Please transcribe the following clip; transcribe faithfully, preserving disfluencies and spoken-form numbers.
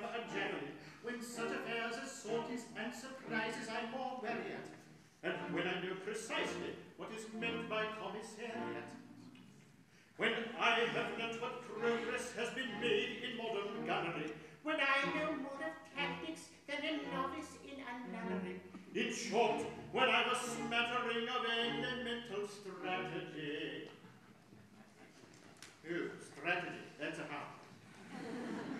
from a general. When such affairs as sorties and surprises I'm more wary at, and when I know precisely what is meant by commissariat. When I have learnt what progress has been made in modern gunnery, when I know more of tactics than a novice in anonymity, in short, when I've a smattering of elemental strategy. Ooh, strategy, that's a hard one.